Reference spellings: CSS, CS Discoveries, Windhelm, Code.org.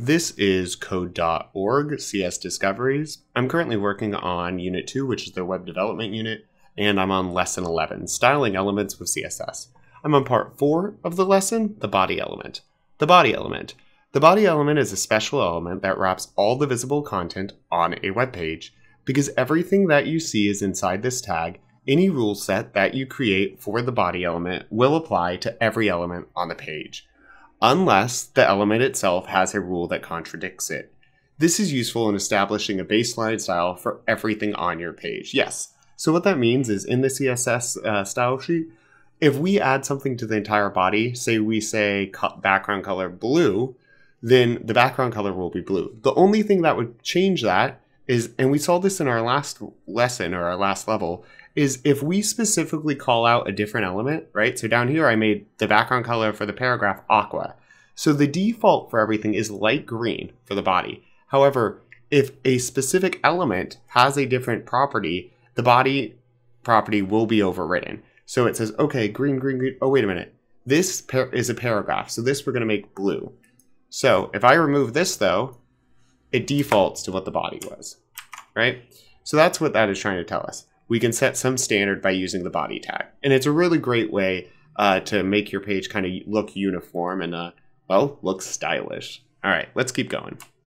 This is Code.org, CS Discoveries. I'm currently working on Unit 2, which is their web development unit, and I'm on Lesson 11, Styling Elements with CSS. I'm on Part 4 of the lesson, the body element. The body element. The body element is a special element that wraps all the visible content on a web page. Because everything that you see is inside this tag, any rule set that you create for the body element will apply to every element on the page, unless the element itself has a rule that contradicts it. This is useful in establishing a baseline style for everything on your page. Yes, so what that means is in the CSS style sheet, if we add something to the entire body, say we say background color blue, then the background color will be blue. The only thing that would change that is, and we saw this in our last lesson or our last level, is if we specifically call out a different element, right? So down here, I made the background color for the paragraph aqua. So the default for everything is light green for the body. However, if a specific element has a different property, the body property will be overridden. So it says, okay, green, green, green. Oh, wait a minute. This is a paragraph. So this we're gonna make blue. So if I remove this though, it defaults to what the body was, right? So that's what that is trying to tell us. We can set some standard by using the body tag. And it's a really great way to make your page kind of look uniform and, well, look stylish. All right, let's keep going.